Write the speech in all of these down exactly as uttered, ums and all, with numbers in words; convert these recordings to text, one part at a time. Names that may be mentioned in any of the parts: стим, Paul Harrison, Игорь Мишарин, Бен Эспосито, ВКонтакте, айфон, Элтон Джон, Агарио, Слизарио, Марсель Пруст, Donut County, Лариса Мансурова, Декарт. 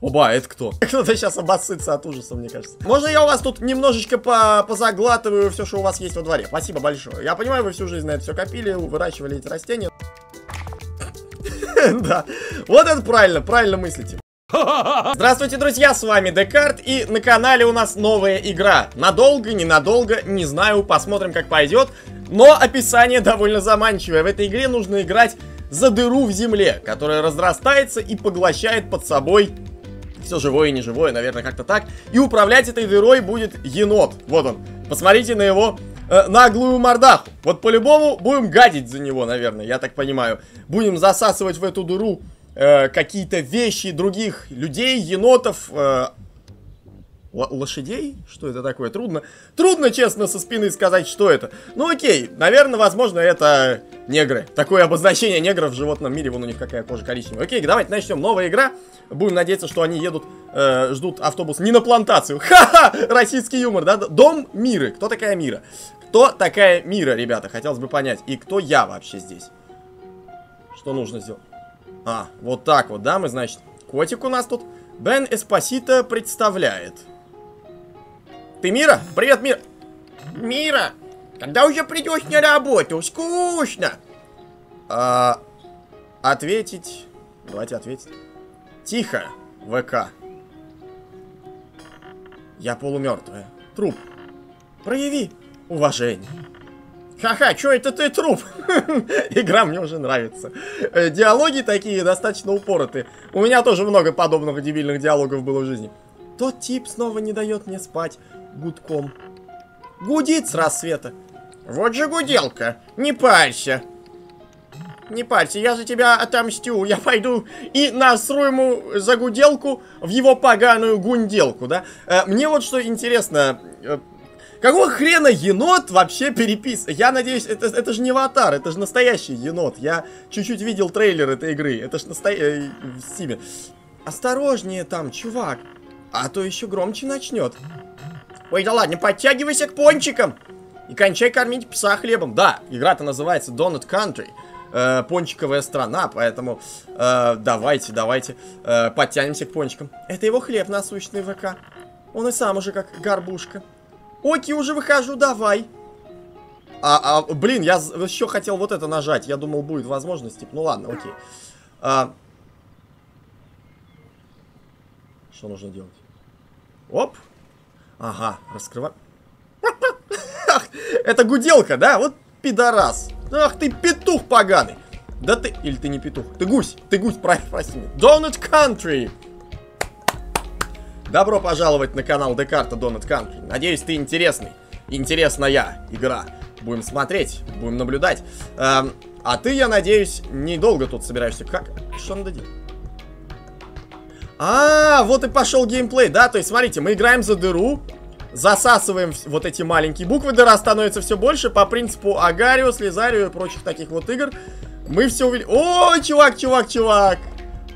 Оба, это кто? Кто-то сейчас обоссытся от ужаса, мне кажется. Можно я у вас тут немножечко по позаглатываю все, что у вас есть во дворе? Спасибо большое. Я понимаю, вы всю жизнь на это все копили, выращивали эти растения. Да, вот это правильно, правильно мыслите. Здравствуйте, друзья, с вами Декарт, и на канале у нас новая игра. Надолго, ненадолго, не знаю, посмотрим, как пойдет. Но описание довольно заманчивое. В этой игре нужно играть за дыру в земле, которая разрастается и поглощает под собой все живое и неживое, наверное, как-то так. И управлять этой дырой будет енот. Вот он. Посмотрите на его э, наглую мордаху. Вот по-любому будем гадить за него, наверное, я так понимаю. Будем засасывать в эту дыру э, какие-то вещи других людей, енотов, э, лошадей? Что это такое? Трудно. Трудно, честно, со спины сказать, что это. Ну окей, наверное, возможно, это негры. Такое обозначение негров в животном мире. Вон у них какая кожа коричневая. Окей, давайте начнем. Новая игра. Будем надеяться, что они едут, э, ждут автобус не на плантацию. Ха-ха! Российский юмор, да? Дом Миры. Кто такая Мира? Кто такая Мира, ребята? Хотелось бы понять. И кто я вообще здесь? Что нужно сделать? А, вот так вот, да? Мы, значит, котик у нас тут. Бен Эспосито представляет. Ты Мира? Привет, Мира. Мира, когда уже придешь на работу? Скучно. А, ответить. Давайте ответить. Тихо, ВК. Я полумертвая. Труп. Прояви уважение. Ха-ха, чё это ты труп? Игра мне уже нравится. Диалоги такие достаточно упоротые. У меня тоже много подобного дебильных диалогов было в жизни. Тот тип снова не дает мне спать. Гудком. Гудит с рассвета. Вот же гуделка. Не парься. Не парься, я за тебя отомстю. Я пойду и настрою ему за гуделку в его поганую гунделку, да? Мне вот что интересно. Какого хрена енот вообще перепис? Я надеюсь, это, это же не аватар, это же настоящий енот. Я чуть-чуть видел трейлер этой игры. Это же настоящий... в стиме. Осторожнее там, чувак. А то еще громче начнет. Ой, да ладно, подтягивайся к пончикам. И кончай кормить пса хлебом. Да, игра-то называется Donut County. Э, пончиковая страна, поэтому э, давайте, давайте э, подтянемся к пончикам. Это его хлеб насущный ВК. Он и сам уже как горбушка. Окей, уже выхожу, давай. А, а, блин, я еще хотел вот это нажать. Я думал, будет возможность. Типа, ну ладно, окей. А... Что нужно делать? Оп. Ага, раскрывай. Это гуделка, да? Вот пидорас. Ах ты петух поганый. Да ты... Или ты не петух. Ты гусь. Ты гусь, прости меня. Donut County. Добро пожаловать на канал Декарта Donut County. Надеюсь, ты интересный. Интересная игра. Будем смотреть, будем наблюдать. Эм, а ты, я надеюсь, недолго тут собираешься. Как? Что надо делать? А, вот и пошел геймплей, да? То есть, смотрите, мы играем за дыру, засасываем вот эти маленькие буквы, дыра становится все больше, по принципу Агарио, Слизарио и прочих таких вот игр. Мы все увели... О, чувак, чувак, чувак!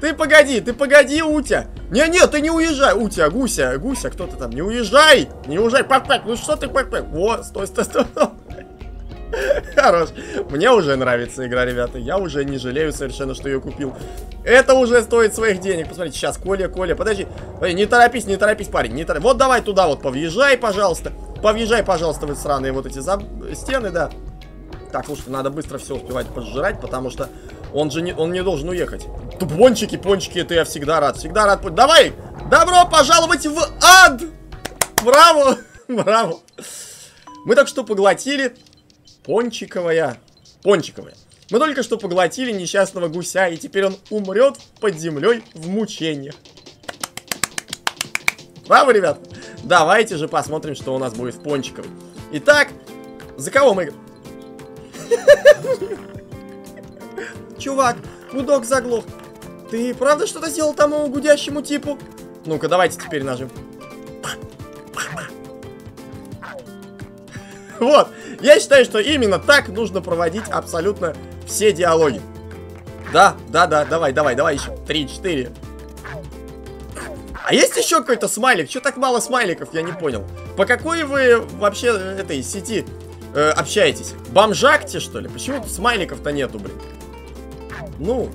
Ты погоди, ты погоди, Утя! Не-не, ты не уезжай! Утя, Гуся, Гуся, кто-то там, не уезжай! Не уезжай, пак-пак, ну что ты пак-пак? Во, стой, стой, стой! Хорош. Мне уже нравится игра, ребята. Я уже не жалею совершенно, что ее купил. Это уже стоит своих денег. Посмотрите, сейчас Коля, Коля, подожди. Не торопись, не торопись, парень. Не торопись. Вот давай туда вот повъезжай, пожалуйста. Повъезжай, пожалуйста, в эти сраные вот эти заб... стены, да. Так, слушай, надо быстро все успевать пожрать, потому что он же не, он не должен уехать. Тут пончики, пончики, это я всегда рад. Всегда рад. Давай! Добро пожаловать в ад! Браво! Браво! Мы так что поглотили... Пончиковая. Пончиковая. Мы только что поглотили несчастного гуся, и теперь он умрет под землей в мучениях. Браво, ребят. Давайте же посмотрим, что у нас будет в пончиковой. Итак, за кого мы... Чувак, гудок заглох. Ты правда что-то сделал тому гудящему типу? Ну-ка, давайте теперь нажмем. Вот. Я считаю, что именно так нужно проводить абсолютно все диалоги. Да, да, да, давай, давай, давай еще. Три, четыре. А есть еще какой-то смайлик? Че так мало смайликов, я не понял. По какой вы вообще этой сети э, общаетесь? Бомжакте, что ли? Почему смайликов-то нету, блин? Ну,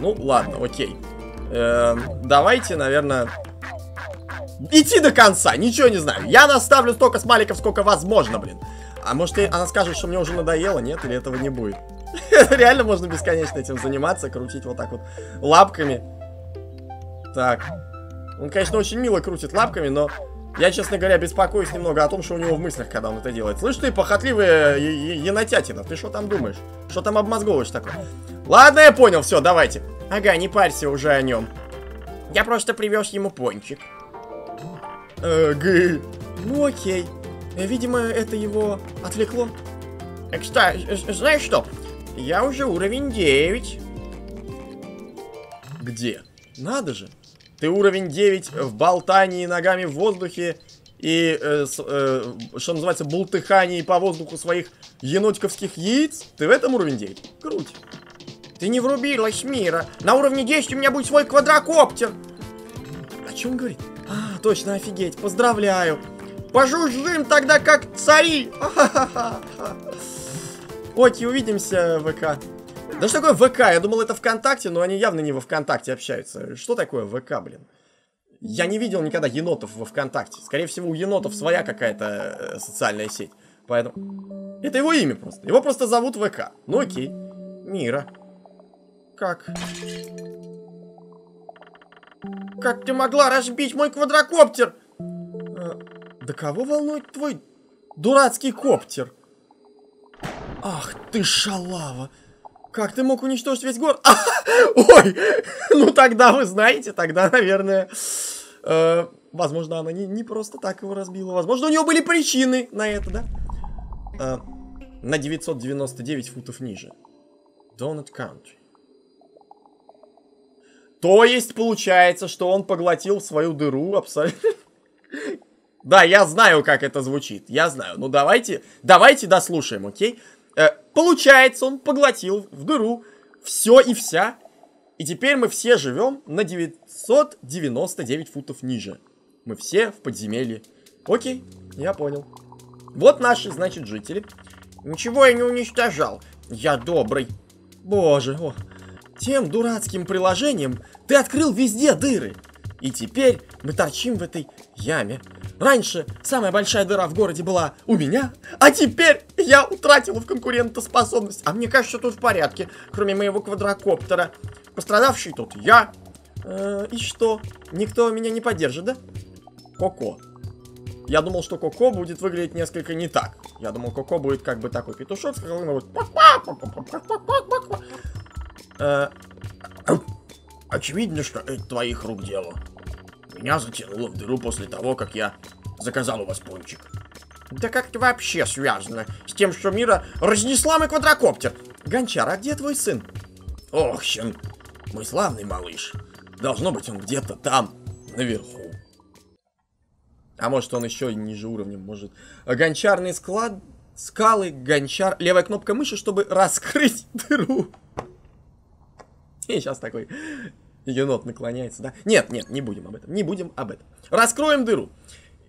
ну ладно, окей. Э, давайте, наверное... Идти до конца, ничего не знаю. Я наставлю столько смайликов, сколько возможно, блин. А может, она скажет, что мне уже надоело, нет? Или этого не будет? Реально можно бесконечно этим заниматься, крутить вот так вот лапками. Так. Он, конечно, очень мило крутит лапками, но... Я, честно говоря, беспокоюсь немного о том, что у него в мыслях, когда он это делает. Слышь, ты, похотливая енотятина, ты что там думаешь? Что там обмозговываешь такое? Ладно, я понял, все, давайте. Ага, не парься уже о нем. Я просто привез ему пончик. Ага. Ну окей. Видимо, это его отвлекло. Кстати, знаешь что? Я уже уровень девять. Где? Надо же. Ты уровень девять в болтании ногами в воздухе и, э, с, э, что называется, бултыхании по воздуху своих енотиковских яиц. Ты в этом уровень девять? Круть. Ты не врубилась, Мира. На уровне десять у меня будет свой квадрокоптер. О чем говорит? А, точно, офигеть. Поздравляю. Пожужжим тогда как цари. Окей, увидимся в ВК. Да что такое ВК? Я думал, это ВКонтакте, но они явно не во ВКонтакте общаются. Что такое ВК, блин? Я не видел никогда енотов во ВКонтакте. Скорее всего, у енотов своя какая-то социальная сеть. Поэтому... Это его имя просто. Его просто зовут ВК. Ну окей. Мира. Как? Как ты могла разбить мой квадрокоптер? А, да кого волнует твой дурацкий коптер? Ах ты шалава. Как ты мог уничтожить весь город? А, ой, ну тогда вы знаете, тогда, наверное, э, возможно, она не, не просто так его разбила. Возможно, у нее были причины на это, да? Э, на девятьсот девяносто девять футов ниже. Donut County. То есть, получается, что он поглотил свою дыру абсолютно... Да, я знаю, как это звучит, я знаю. Ну давайте, давайте дослушаем, окей? Получается, он поглотил в дыру все и вся. И теперь мы все живем на девятьсот девяносто девять футов ниже. Мы все в подземелье. Окей, я понял. Вот наши, значит, жители. Ничего я не уничтожал. Я добрый. Боже, о. Тем дурацким приложением ты открыл везде дыры. И теперь мы торчим в этой яме. Раньше самая большая дыра в городе была у меня, а теперь я утратила в конкурентоспособность. А мне кажется, тут в порядке, кроме моего квадрокоптера. Пострадавший тут я. Э, и что? Никто меня не поддержит, да? Коко. Я думал, что Коко будет выглядеть несколько не так. Я думал, Коко будет как бы такой петушок, с которым он будет... Э, очевидно, что это твоих рук дело. Меня затянуло в дыру после того, как я заказал у вас пончик. Да как это вообще связано с тем, что Мира разнесла мой квадрокоптер? Гончар, а где твой сын? Ох, щен, мой славный малыш. Должно быть, он где-то там, наверху. А может, он еще ниже уровнем, может. Гончарный склад, скалы, гончар... Левая кнопка мыши, чтобы раскрыть дыру. И сейчас такой... Енот наклоняется, да? Нет, нет, не будем об этом, не будем об этом. Раскроем дыру.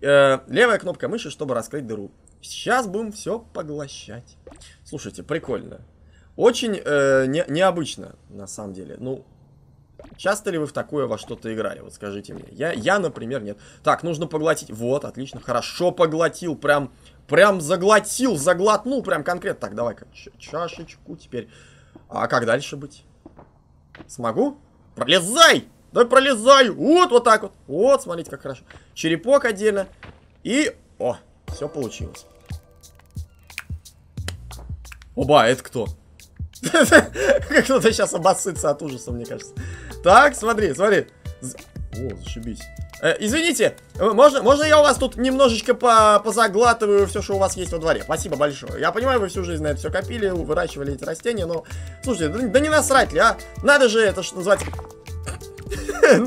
Э, левая кнопка мыши, чтобы раскрыть дыру. Сейчас будем все поглощать. Слушайте, прикольно. Очень э, не, необычно, на самом деле. Ну, часто ли вы в такое во что-то играли? Вот скажите мне. Я, я, например, нет. Так, нужно поглотить. Вот, отлично, хорошо поглотил. Прям, прям заглотил, заглотнул прям конкретно. Так, давай-ка чашечку теперь. А как дальше быть? Смогу? Пролезай! Давай пролезай! Вот, вот так вот. Вот, смотрите, как хорошо. Черепок отдельно. И... О, все получилось. Оба, это кто? Как кто-то сейчас обоссытся от ужаса, мне кажется. Так, смотри, смотри. О, зашибись. Извините, можно, можно я у вас тут немножечко позаглатываю все, что у вас есть во дворе? Спасибо большое. Я понимаю, вы всю жизнь на это все копили, выращивали эти растения, но... Слушайте, да, да не насрать ли, а? Надо же это, что называется...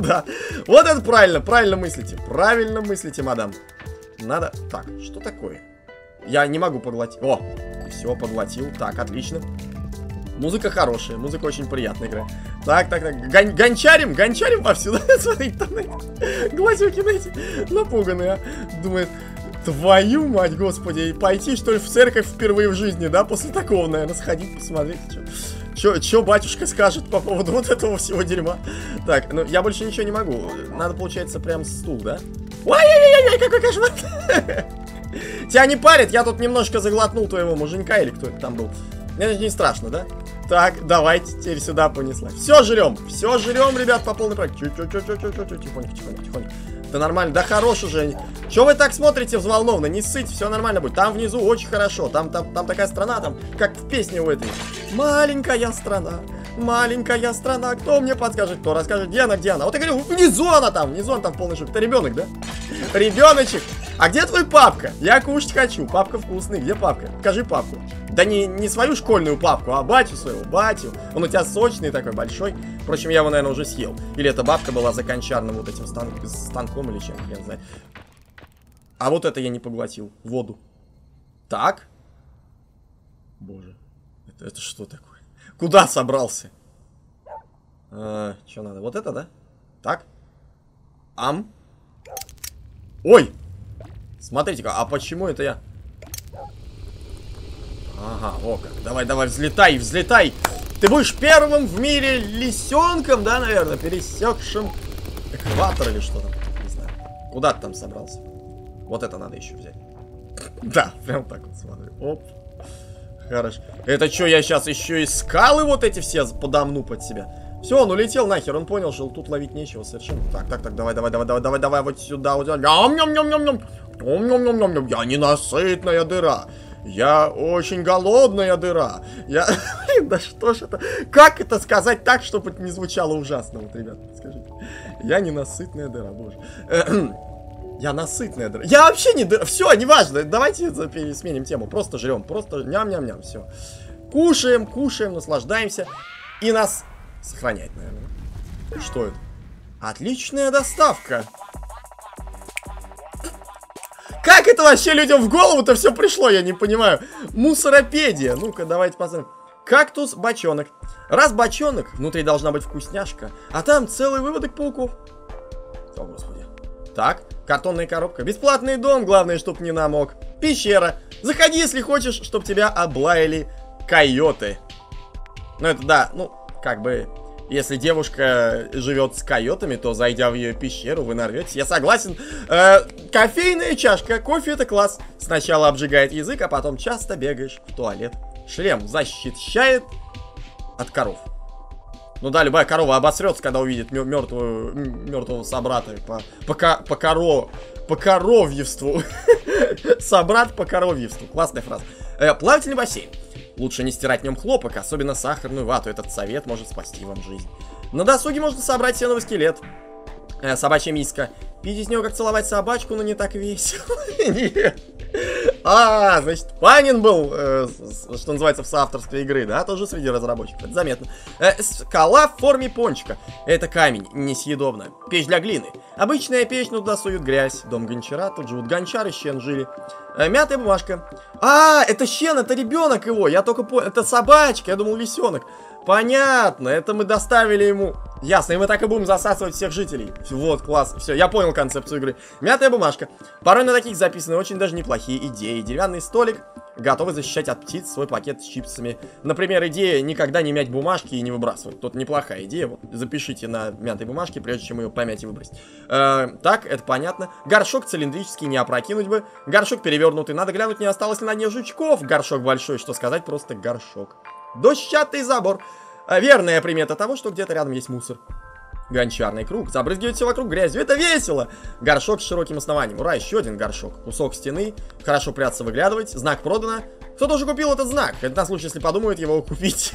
Да. Вот это правильно, правильно мыслите. Правильно мыслите, мадам. Надо... Так, что такое? Я не могу поглотить. О, все, поглотил. Так, отлично. Музыка хорошая, музыка очень приятная игра. Так, так, так, Гон гончарим, гончарим повсюду. Смотрите, там эти глазюки, знаете, напуганные, а. Думает, твою мать, господи, пойти, что ли, в церковь впервые в жизни, да? После такого, наверное, сходить, посмотреть, Чё, чё батюшка скажет по поводу вот этого всего дерьма? Так, ну я больше ничего не могу. Надо, получается, прям стул, да? Ой-ой-ой-ой, какой кошмар! Тебя не парит? Я тут немножко заглотнул твоего муженька или кто это там был. Мне же не страшно, да? Так, давайте, теперь сюда понесла. Все жрем, все жрем, ребят, по полной практике. Чуть-чуть-чуть-чуть-чуть-чуть, тихонько, тихонько, тихонько. Да нормально, да хорош уже. Че вы так смотрите взволнованно? Не ссыть, все нормально будет. Там внизу очень хорошо. Там, там, там такая страна, там, как в песне у этой. Маленькая страна, маленькая страна. Кто мне подскажет, кто расскажет, где она, где она? Вот я говорю, внизу она там, внизу она там в полной шубе. Это ребенок, да? Ребеночек. А где твой папка? Я кушать хочу. Папка вкусный. Где папка? Покажи папку. Да не, не свою школьную папку, а батю своего, батю. Он у тебя сочный такой, большой. Впрочем, я его, наверное, уже съел. Или эта бабка была за кончарным вот этим стан... станком или чем, я не знаю. А вот это я не поглотил. Воду. Так. Боже. Это, это что такое? Куда собрался? А, что надо? Вот это, да? Так. Ам. Ой! Смотрите-ка, а почему это я? Ага, о как. Давай, давай, взлетай, взлетай. Ты будешь первым в мире лисенком, да, наверное, пересекшим экватор или что там. Не знаю. Куда ты там собрался? Вот это надо еще взять. Да, прям так вот смотри. Оп. Хорошо. Это что, я сейчас еще и скалы вот эти все подомну под себя? Все, он улетел нахер, он понял, что тут ловить нечего совершенно. Так, так, так, давай, давай, давай, давай, давай, давай, вот сюда, вот сюда. Ням-ням-ням-ням-ням. Ням-ням-ням-ням. Я ненасытная дыра. Я очень голодная дыра. Я... Блин, да что ж это? Как это сказать так, чтобы это не звучало ужасно? Вот, ребят, скажите. Я ненасытная дыра, боже. Я насытная дыра. Я вообще не дыра. Все, неважно. Давайте сменим тему. Просто жрем. Просто ням-ням-ням. Все. Кушаем, кушаем, наслаждаемся. И нас... Сохранять, наверное. Что это? Отличная доставка. Как это вообще людям в голову-то все пришло, я не понимаю. Мусоропедия. Ну-ка, давайте посмотрим. Кактус, бочонок. Раз бочонок, внутри должна быть вкусняшка, а там целый выводок пауков. О, господи. Так, картонная коробка. Бесплатный дом, главное, чтоб не намок. Пещера. Заходи, если хочешь, чтоб тебя облаяли койоты. Ну это да, ну... Как бы, если девушка живет с койотами, то, зайдя в ее пещеру, вы нарветесь. Я согласен. Э, кофейная чашка. Кофе — это класс. Сначала обжигает язык, а потом часто бегаешь в туалет. Шлем защищает от коров. Ну да, любая корова обосрется, когда увидит мертвую, мертвого собрата по, по, ко, по, коро, по коровьевству. Собрат по коровьевству. Классная фраза. Плавательный бассейн. Лучше не стирать в нем хлопок, особенно сахарную вату. Этот совет может спасти вам жизнь. На досуге можно собрать сеновый скелет. Э, собачья миска. Пить из нее как целовать собачку, но не так весело. Нет. А, значит, Панин был, э, что называется, в соавторстве игры, да? Тоже среди разработчиков. Это заметно. Э, скала в форме пончика. Это камень, несъедобно. Печь для глины. Обычная печь, но туда суют грязь. Дом гончара, тут живут гончары, щен жили. Э, мятая бумажка. А, это щен, это ребенок его. Я только понял. Это собачка, я думал, лисенок. Понятно, это мы доставили ему. Ясно, и мы так и будем засасывать всех жителей. Вот, класс, все, я понял концепцию игры. Мятая бумажка. Порой на таких записаны очень даже неплохие идеи. Деревянный столик, готовы защищать от птиц свой пакет с чипсами. Например, идея никогда не мять бумажки и не выбрасывать. Тут неплохая идея, вот, запишите на мятой бумажке, прежде чем ее помять и выбросить. Э, так, это понятно. Горшок цилиндрический, не опрокинуть бы. Горшок перевернутый, надо глянуть, не осталось ли на дне жучков. Горшок большой, что сказать, просто горшок. Дощатый забор. Верная примета того, что где-то рядом есть мусор. Гончарный круг. Забрызгивает все вокруг грязью. Это весело. Горшок с широким основанием. Ура, еще один горшок. Кусок стены. Хорошо прятаться, выглядывать. Знак продано. Кто-то уже купил этот знак. Это на случай, если подумают его купить.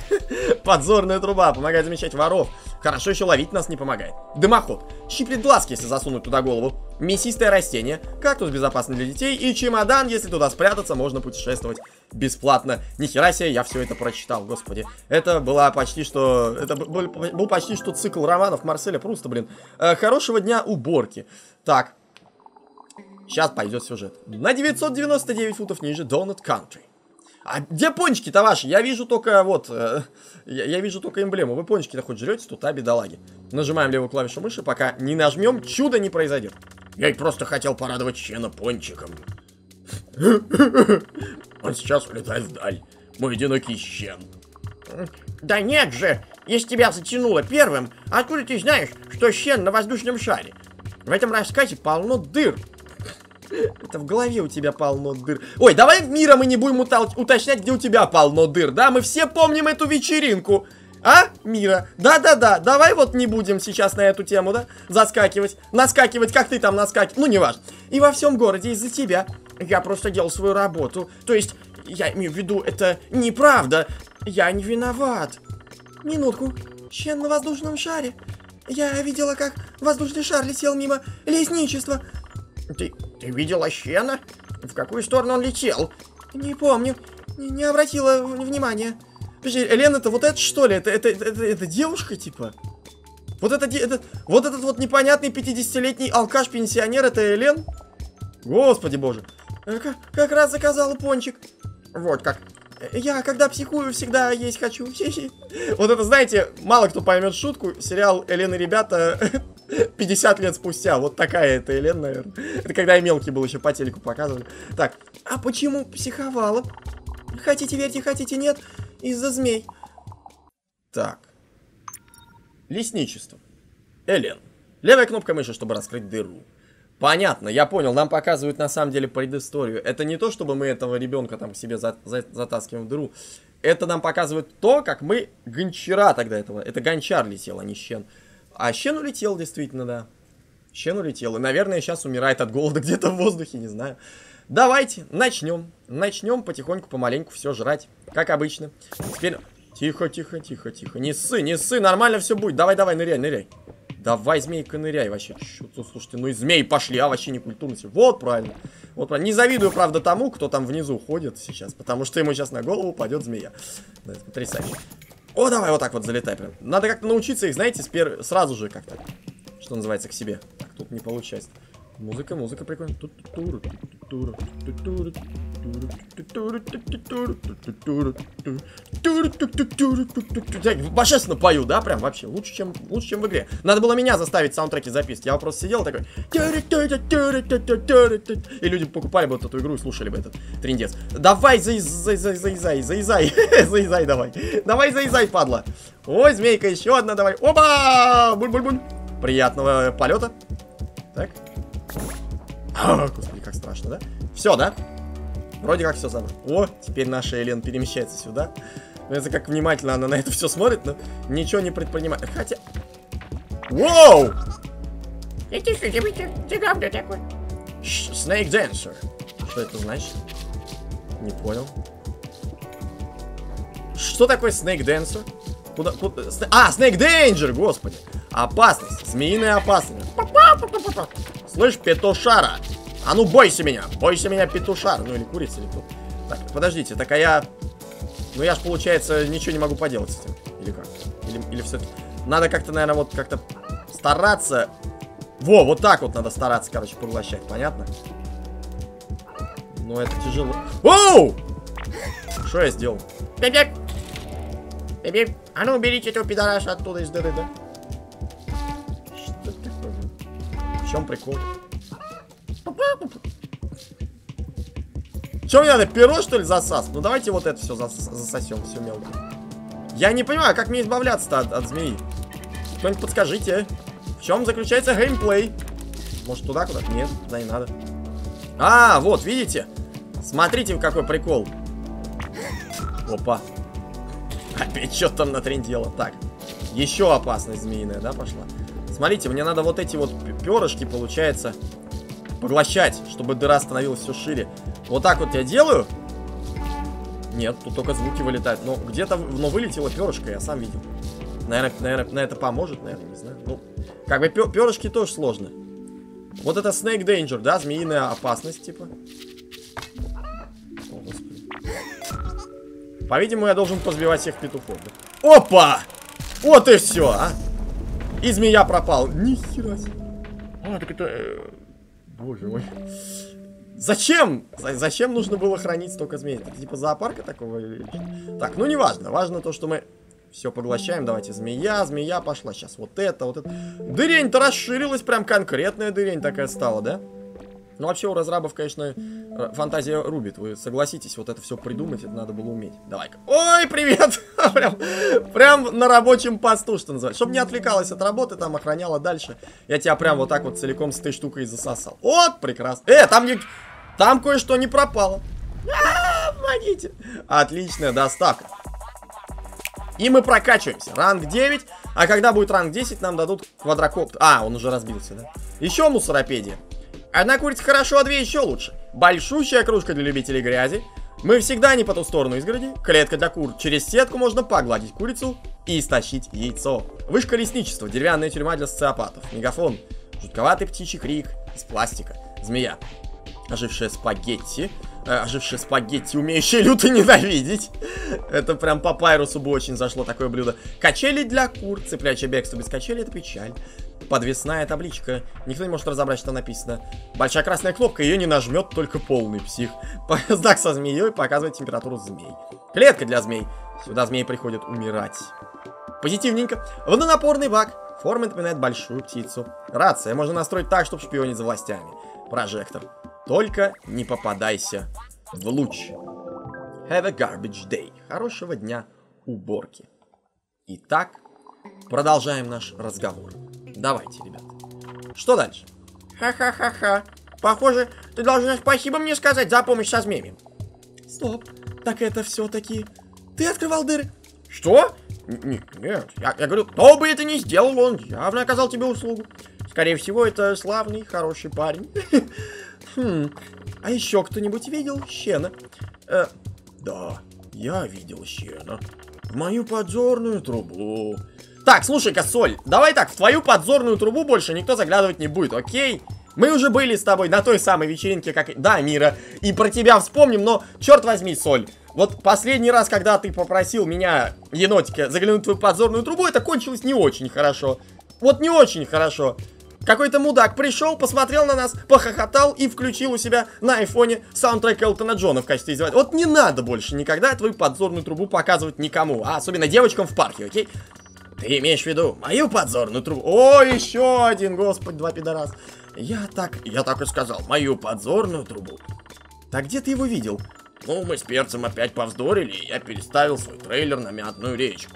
Подзорная труба. Помогает замечать воров. Хорошо еще ловить нас не помогает. Дымоход. Щиплет глазки, если засунуть туда голову. Мясистое растение. Кактус безопасно для детей. И чемодан, если туда спрятаться, можно путешествовать бесплатно. Нихера себе, я все это прочитал, господи. Это была почти что... Это был, был почти что цикл романов Марселя Пруста, блин. Э, хорошего дня уборки. Так. Сейчас пойдет сюжет. На девятьсот девяносто девять футов ниже Donut County. А где пончики-то ваши? Я вижу только, вот, э, я, я вижу только эмблему. Вы пончики-то хоть жрете, тут, а, бедолаги. Нажимаем левую клавишу мыши, пока не нажмем, чудо не произойдет. Я ведь просто хотел порадовать щена пончиком. Он сейчас улетает вдаль. Мой одинокий щен. Да нет же, если тебя затянуло первым, откуда ты знаешь, что щен на воздушном шаре? В этом рассказе полно дыр. Это в голове у тебя полно дыр. Ой, давай мира мы не будем уточнять, где у тебя полно дыр, да? Мы все помним эту вечеринку. А, Мира? Да-да-да, давай вот не будем сейчас на эту тему, да? Заскакивать, наскакивать, как ты там наскакиваешь. Ну, не важно. И во всем городе из-за тебя. Я просто делал свою работу. То есть, я имею в виду, это неправда. Я не виноват. Минутку. Щен на воздушном шаре. Я видела, как воздушный шар летел мимо лесничества. Ты, ты видела щена? В какую сторону он летел? Не помню. Не, не обратила внимания. Подожди, Элен, это вот это что ли? Это, это, это, это девушка, типа? Вот, это, это, вот этот вот непонятный пятидесятилетний алкаш-пенсионер, это Элен? Господи боже. Как, как раз заказала пончик. Вот как. Я, когда психую, всегда есть хочу. Вот это, знаете, мало кто поймет шутку. Сериал «Элен и ребята» пятьдесят лет спустя. Вот такая это Элен, наверное. Это когда я мелкий был, еще по телеку показывали. Так, а почему психовала? Хотите верьте, хотите нет. Из-за змей. Так. Лесничество. Элен. Левая кнопка мыши, чтобы раскрыть дыру. Понятно, я понял. Нам показывают на самом деле предысторию. Это не то, чтобы мы этого ребенка там к себе за за затаскиваем в дыру. Это нам показывает то, как мы гончара тогда этого. Это гончар летел, а не щен. А щен улетел, действительно, да. Щен улетел. И, наверное, сейчас умирает от голода где-то в воздухе, не знаю. Давайте, начнем. Начнем потихоньку, помаленьку все жрать. Как обычно. Теперь... Тихо, тихо, тихо, тихо. Не ссы, не ссы, нормально все будет. Давай, давай, ныряй, ныряй. Давай, змейка, ныряй вообще. Чё-то, слушайте, ну и змеи пошли, а вообще не культурно. Вот правильно. Вот правильно. Не завидую, правда, тому, кто там внизу ходит сейчас, потому что ему сейчас на голову упадет змея. Да, это потрясающе. О, давай вот так вот залетай прям. Надо как-то научиться их, знаете, спер... сразу же как-то, что называется, к себе. Так, тут не получается. Музыка, музыка прикольная. Божественно пою, да, прям вообще лучше, чем лучше, чем в игре. Надо было меня заставить саундтреки записывать. Я просто сидел такой. И люди покупали бы вот эту игру и слушали бы этот трындец. Давай, заизай, заизай, заизай, заизай, давай. Давай, заизай, падла. Ой, змейка, еще одна, давай. Опа! Буль-буль-буль. Приятного полета. Так. А, господи, как страшно, да? Все, да? Вроде как все забрал. О, теперь наша Элен перемещается сюда. Это как внимательно она на это все смотрит, но ничего не предпринимает. Хотя... Воу! Snake Dancer. Что это значит? Не понял. Что такое Snake Dancer? Куда, куда... А, Snake Danger, господи. Опасность, змеиная опасность. Слышь, петушара, а ну бойся меня, бойся меня, петушар. Ну или курица, или кто. Так, подождите, так а я... Ну я ж, получается, ничего не могу поделать с этим. Или как? Или, или все-таки... Надо как-то, наверное, вот как-то стараться... Во, вот так вот надо стараться, короче, поглощать, понятно? Ну это тяжело. Оу! Что я сделал? Пип-пип! Пип-пип! А ну уберите этого пидораша оттуда из дыры, да? В чем прикол? Че мне надо, перо что ли засас? Ну давайте вот это все зас засосем, все мелко. Я не понимаю, как мне избавляться-то от, от змеи? Кто-нибудь подскажите, в чем заключается геймплей? Может туда куда-то? Нет, туда не надо. А, вот, видите? Смотрите, какой прикол. Опа. Опять что-то там натрендело. Так, еще опасность змеиная, да, пошла? Смотрите, мне надо вот эти вот перышки, получается, поглощать, чтобы дыра становилась все шире. Вот так вот я делаю. Нет, тут только звуки вылетают. Но где-то, но вылетело перышко, я сам видел. Наверное, наверное, на это поможет, наверное, не знаю. Ну, как бы перышки тоже сложно. Вот это Snake Danger, да, змеиная опасность, типа. О, господи. По-видимому, я должен позбивать всех петухов. Да? Опа! Вот и все, а! И змея пропал. Нихера себе. А, так это... Боже мой. Зачем? Зачем нужно было хранить столько змей? Это типа зоопарка такого? Так, ну не важно. Важно то, что мы все поглощаем. Давайте, змея, змея пошла. Сейчас вот это, вот это. Дырень-то расширилась. Прям конкретная дырень такая стала, да? Ну вообще у разрабов, конечно, фантазия рубит. Вы согласитесь, вот это все придумать, это надо было уметь. Давай-ка. Ой, привет! прям, прям на рабочем посту, что называется. Чтобы не отвлекалась от работы, там охраняла дальше. Я тебя прям вот так вот целиком с этой штукой засосал. Вот, прекрасно. Э, там, там кое-что не пропало. А-а-а, помогите. Отличная доставка. И мы прокачиваемся. Ранг девять. А когда будет ранг десять, нам дадут квадрокоптер. А, он уже разбился, да? Еще мусоропедия. Одна курица хорошо, а две еще лучше. Большущая кружка для любителей грязи. Мы всегда не по ту сторону изгороди. Клетка для кур. Через сетку можно погладить курицу и стащить яйцо. Вышка лесничества. Деревянная тюрьма для социопатов. Мегафон. Жутковатый птичий крик из пластика. Змея. Ожившая спагетти. Ожившие спагетти, умеющие люто ненавидеть. Это прям по Пайрусу бы очень зашло такое блюдо. Качели для кур, цеплячье бегство без качели, это печаль. Подвесная табличка, никто не может разобрать, что написано. Большая красная кнопка, ее не нажмет только полный псих. Знак со змеей показывает температуру змей. Клетка для змей, сюда змеи приходят умирать. Позитивненько. Водонапорный бак, форма напоминает большую птицу. Рация, можно настроить так, чтобы шпионить за властями. Прожектор. Только не попадайся в луч. Have a garbage day. Хорошего дня уборки. Итак, продолжаем наш разговор. Давайте, ребят. Что дальше? Ха-ха-ха-ха. Похоже, ты должна спасибо мне сказать за помощь со змеями. Стоп. Так это все-таки ты открывал дыры? Что? Нет, нет. Я, я говорю, кто бы это ни сделал, он явно оказал тебе услугу. Скорее всего, это славный, хороший парень. Хм, а еще кто-нибудь видел Щена? Э, да, я видел Щена. В мою подзорную трубу. Так, слушай-ка, Соль, давай так, в твою подзорную трубу больше никто заглядывать не будет, окей? Мы уже были с тобой на той самой вечеринке, как... Да, Мира, и про тебя вспомним, но, черт возьми, Соль, вот последний раз, когда ты попросил меня, енотика, заглянуть в твою подзорную трубу, это кончилось не очень хорошо. Вот не очень хорошо. Какой-то мудак пришел, посмотрел на нас, похохотал и включил у себя на айфоне саундтрек Элтона Джона в качестве издевателя. Вот не надо больше никогда твою подзорную трубу показывать никому, а особенно девочкам в парке, окей? Ты имеешь в виду мою подзорную трубу? О, еще один, господи, два пидорас. Я так, я так и сказал, мою подзорную трубу. Так где ты его видел? Ну, мы с перцем опять повздорили, и я переставил свой трейлер на мятную речку.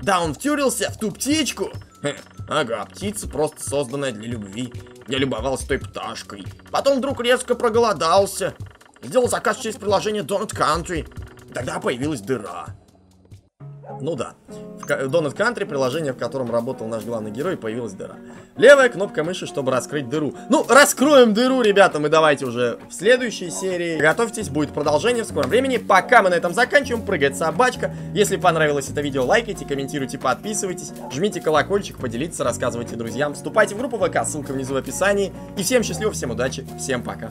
Да, он втюрился в ту птичку? Хе, ага, птица просто созданная для любви. Я любовался той пташкой. Потом вдруг резко проголодался. Сделал заказ через приложение Donut County. Тогда появилась дыра. Ну да, в Donut County, приложение, в котором работал наш главный герой, появилась дыра. Левая кнопка мыши, чтобы раскрыть дыру. Ну, раскроем дыру, ребята, мы давайте уже в следующей серии. Готовьтесь, будет продолжение в скором времени. Пока мы на этом заканчиваем, прыгает собачка. Если понравилось это видео, лайкайте, комментируйте, подписывайтесь. Жмите колокольчик, поделитесь, рассказывайте друзьям. Вступайте в группу ВК, ссылка внизу в описании. И всем счастливо, всем удачи, всем пока.